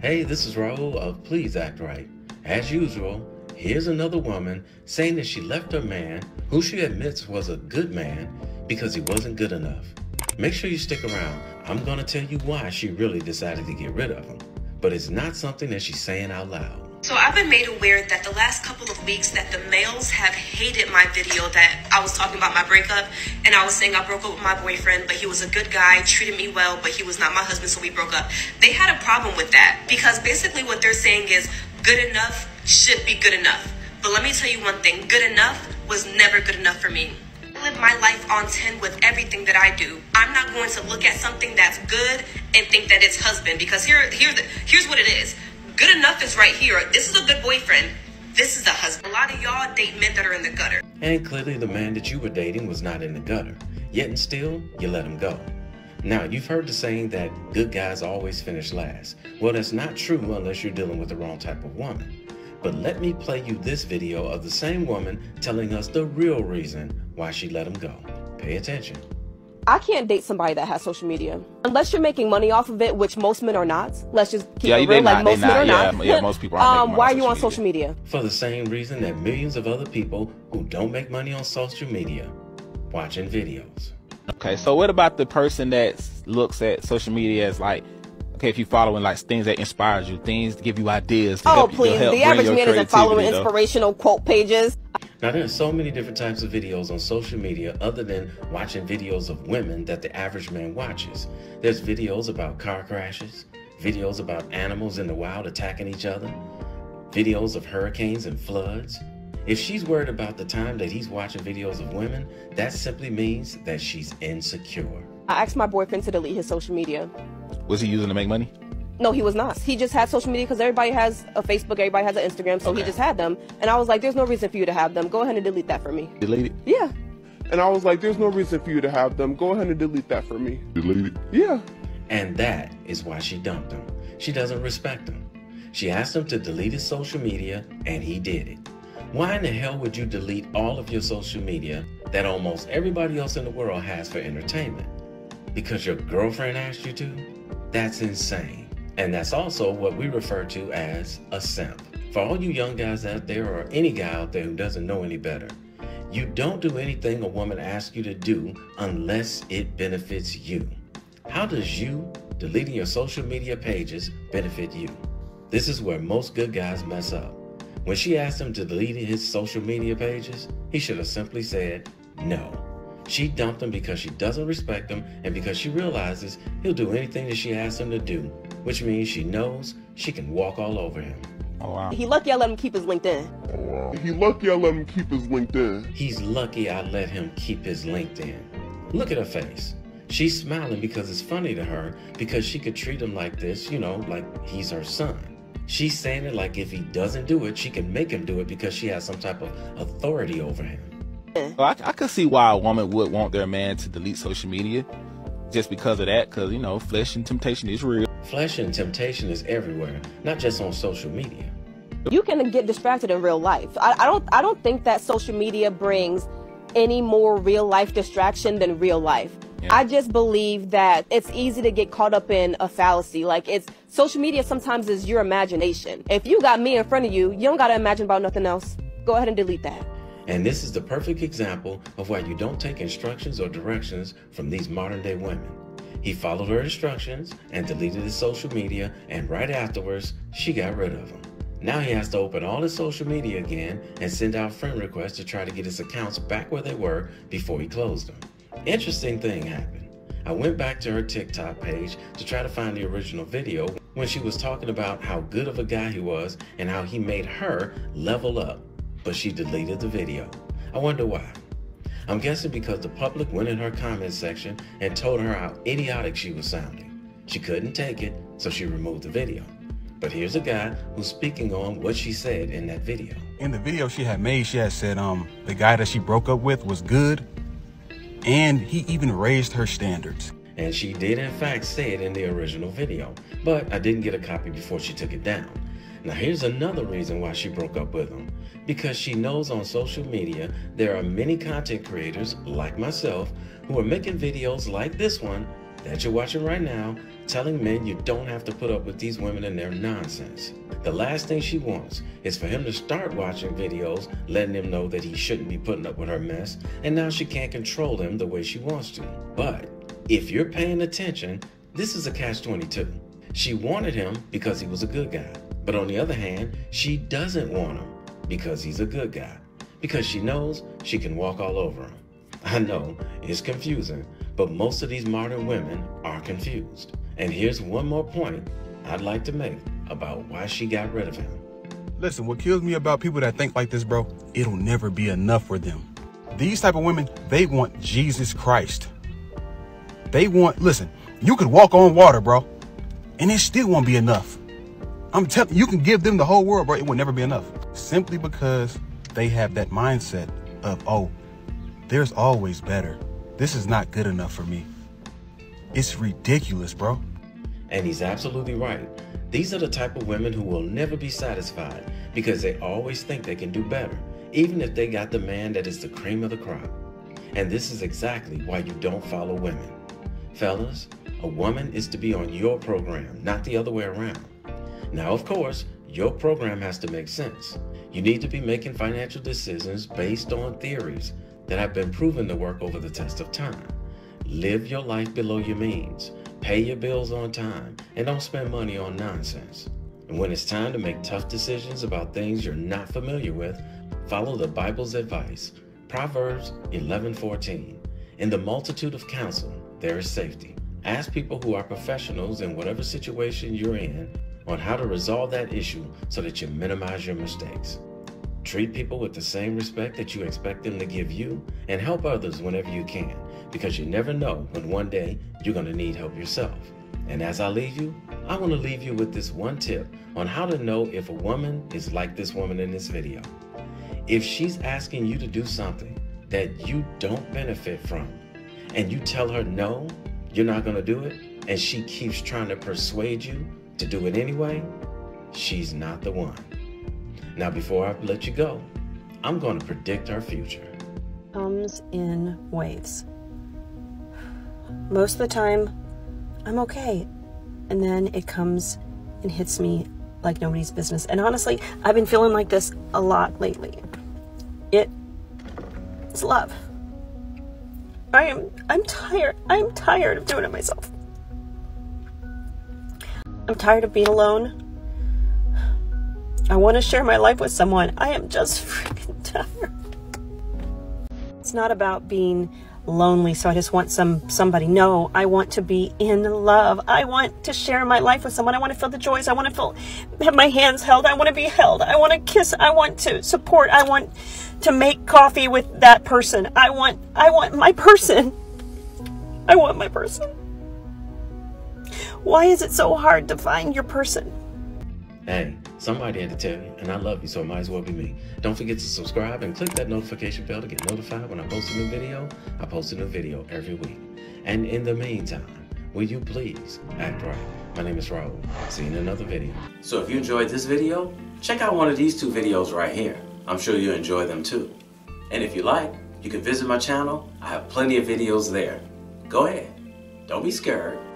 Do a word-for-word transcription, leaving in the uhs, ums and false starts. Hey, this is Raul of Please Act Right. As usual, here's another woman saying that she left her man, who she admits was a good man, because he wasn't good enough. Make sure you stick around. I'm gonna tell you why she really decided to get rid of him, but it's not something that she's saying out loud. So I've been made aware that the last couple of weeks that the males have hated my video that I was talking about my breakup, and I was saying I broke up with my boyfriend, but he was a good guy, treated me well, but he was not my husband, so we broke up. They had a problem with that because basically what they're saying is good enough should be good enough. But let me tell you one thing, good enough was never good enough for me. I live my life on ten with everything that I do. I'm not going to look at something that's good and think that it's husband, because here, here, here's what it is. Good enough is right here. This is a good boyfriend. This is a husband. A lot of y'all date men that are in the gutter. And clearly the man that you were dating was not in the gutter. Yet and still, you let him go. Now, you've heard the saying that good guys always finish last. Well, that's not true unless you're dealing with the wrong type of woman. But let me play you this video of the same woman telling us the real reason why she let him go. Pay attention. I can't date somebody that has social media. Unless you're making money off of it, which most men are not. Let's just keep yeah, it real, like not, most men not, are yeah, not. Yeah, most people aren't um, making money why are you on social media? For the same reason that millions of other people who don't make money on social media, watching videos. Okay, so what about the person that looks at social media as like, okay, if you're following like things that inspires you, things to give you ideas. To oh, help please. You, help the average man isn't following though. Inspirational quote pages. Now, there are so many different types of videos on social media other than watching videos of women that the average man watches. There's videos about car crashes, videos about animals in the wild attacking each other, videos of hurricanes and floods. If she's worried about the time that he's watching videos of women, that simply means that she's insecure. I asked my boyfriend to delete his social media. Was he using to make money? No, he was not. He just had social media because everybody has a Facebook, everybody has an Instagram, so okay. He just had them. And I was like, there's no reason for you to have them. Go ahead and delete that for me. Delete it? Yeah. And I was like, there's no reason for you to have them. Go ahead and delete that for me. Delete it? Yeah. And that is why she dumped him. She doesn't respect him. She asked him to delete his social media, and he did it. Why in the hell would you delete all of your social media that almost everybody else in the world has for entertainment? Because your girlfriend asked you to? That's insane. And that's also what we refer to as a simp. For all you young guys out there, or any guy out there who doesn't know any better, you don't do anything a woman asks you to do unless it benefits you. How does you deleting your social media pages benefit you? This is where most good guys mess up. When she asked him to delete his social media pages, he should have simply said no. She dumped him because she doesn't respect him and because she realizes he'll do anything that she asks him to do, which means she knows she can walk all over him. Oh, wow. He lucky I let him keep his LinkedIn. Oh, wow. He lucky I let him keep his LinkedIn. He's lucky I let him keep his LinkedIn. Look at her face. She's smiling because it's funny to her, because she could treat him like this, you know, like he's her son. She's saying it like if he doesn't do it, she can make him do it because she has some type of authority over him. So I, I could see why a woman would want their man to delete social media just because of that, because, you know, flesh and temptation is real. Flesh and temptation is everywhere, not just on social media. You can get distracted in real life. I, I don't I don't think that social media brings any more real life distraction than real life. Yeah. I just believe that it's easy to get caught up in a fallacy. Like, it's social media sometimes is your imagination. If you got me in front of you, you don't got to imagine about nothing else. Go ahead and delete that. And this is the perfect example of why you don't take instructions or directions from these modern day women. He followed her instructions and deleted his social media, and right afterwards, she got rid of him. Now he has to open all his social media again and send out friend requests to try to get his accounts back where they were before he closed them. Interesting thing happened. I went back to her TikTok page to try to find the original video when she was talking about how good of a guy he was and how he made her level up. But she deleted the video. I wonder why. I'm guessing because the public went in her comment section and told her how idiotic she was sounding. She couldn't take it, so she removed the video. But here's a guy who's speaking on what she said in that video. In the video she had made, she had said um, the guy that she broke up with was good, and he even raised her standards. And she did in fact say it in the original video, but I didn't get a copy before she took it down. Now here's another reason why she broke up with him. Because she knows on social media there are many content creators like myself who are making videos like this one that you're watching right now telling men you don't have to put up with these women and their nonsense. The last thing she wants is for him to start watching videos letting him know that he shouldn't be putting up with her mess, and now she can't control him the way she wants to. But if you're paying attention, this is a catch twenty-two. She wanted him because he was a good guy, but on the other hand, she doesn't want him because he's a good guy, because she knows she can walk all over him. I know it's confusing, but most of these modern women are confused. And here's one more point I'd like to make about why she got rid of him. Listen, what kills me about people that think like this, bro, it'll never be enough for them. These type of women, they want Jesus Christ. They want, listen, you could walk on water, bro, and it still won't be enough. I'm telling you, you can give them the whole world, bro, it will never be enough. Simply because they have that mindset of, oh, there's always better. This is not good enough for me. It's ridiculous, bro. And he's absolutely right. These are the type of women who will never be satisfied because they always think they can do better, even if they got the man that is the cream of the crop. And this is exactly why you don't follow women. Fellas, a woman is to be on your program, not the other way around. Now, of course, your program has to make sense. You need to be making financial decisions based on theories that have been proven to work over the test of time. Live your life below your means, pay your bills on time, and don't spend money on nonsense. And when it's time to make tough decisions about things you're not familiar with, follow the Bible's advice, Proverbs eleven fourteen. In the multitude of counsel, there is safety. Ask people who are professionals in whatever situation you're in on how to resolve that issue so that you minimize your mistakes. Treat people with the same respect that you expect them to give you, and help others whenever you can, because you never know when one day you're going to need help yourself. And as I leave you, I want to leave you with this one tip on how to know if a woman is like this woman in this video. If she's asking you to do something that you don't benefit from, and you tell her no, you're not going to do it, and she keeps trying to persuade you to do it anyway, she's not the one. Now, before I let you go, I'm going to predict our future. Comes in waves. Most of the time, I'm okay. And then it comes and hits me like nobody's business. And honestly, I've been feeling like this a lot lately. It is love. I am, I'm tired. I'm tired of doing it myself. I'm tired of being alone. I want to share my life with someone. I am just freaking tired. It's not about being lonely, so I just want some somebody. No, I want to be in love. I want to share my life with someone. I want to feel the joys. I want to feel, have my hands held. I want to be held. I want to kiss. I want to support. I want to make coffee with that person. I want, I want my person. I want my person. Why is it so hard to find your person? Hey, somebody had to tell you, and I love you, so it might as well be me. Don't forget to subscribe and click that notification bell to get notified when I post a new video. I post a new video every week. And in the meantime, will you please act right? My name is Raul. See you in another video. So if you enjoyed this video, check out one of these two videos right here. I'm sure you'll enjoy them too. And if you like, you can visit my channel. I have plenty of videos there. Go ahead. Don't be scared.